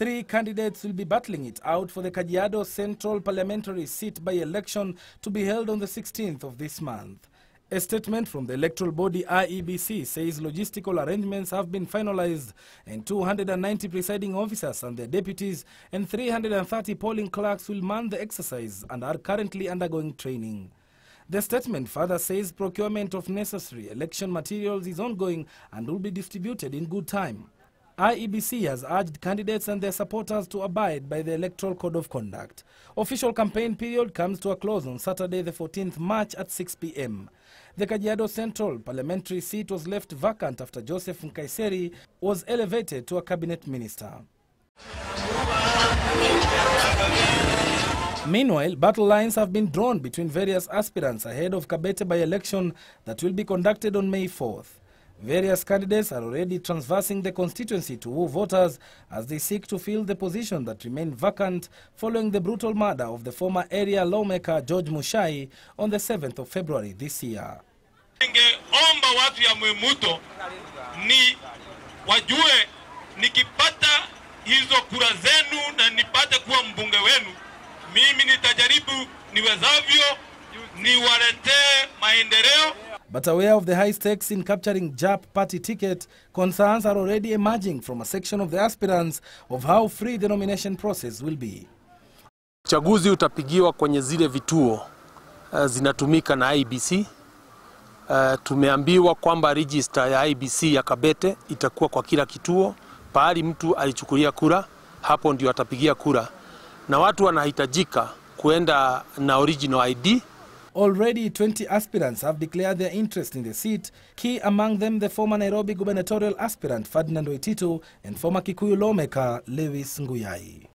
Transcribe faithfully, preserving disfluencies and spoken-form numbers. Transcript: Three candidates will be battling it out for the Kajiado Central parliamentary seat by election to be held on the sixteenth of this month. A statement from the electoral body I E B C says logistical arrangements have been finalized and two hundred ninety presiding officers and their deputies and three hundred thirty polling clerks will man the exercise and are currently undergoing training. The statement further says procurement of necessary election materials is ongoing and will be distributed in good time. I E B C has urged candidates and their supporters to abide by the Electoral Code of Conduct. Official campaign period comes to a close on Saturday the fourteenth of March at six p m The Kajiado Central parliamentary seat was left vacant after Joseph Nkaiseri was elevated to a cabinet minister. Meanwhile, battle lines have been drawn between various aspirants ahead of Kabete by-election that will be conducted on May fourth. Various candidates are already traversing the constituency to woo voters as they seek to fill the position that remained vacant following the brutal murder of the former area lawmaker George Mushai on the seventh of February this year. Ningeomba watu ya mwimuto ni wajue nikipata hizo kura zenu na nipate kuwa mbunge wenu, mimi nitajaribu niwezavyo niwaletee maendeleo. But aware of the high stakes in capturing J A P party ticket, concerns are already emerging from a section of the aspirants of how free the nomination process will be. Chaguzi utapigiwa kwenye zile vituo uh, zinatumika na I E B C. Uh, tumeambiwa kwamba register ya I E B C ya Kabete itakuwa kwa kila kituo. Pahali mtu alichukulia kura, hapo ndio atapigia kura. Na watu wanahitajika kuenda na original I D. Already twenty aspirants have declared their interest in the seat, key among them the former Nairobi gubernatorial aspirant Ferdinand Waititu and former Kikuyu lawmaker Lewis Sunguyai.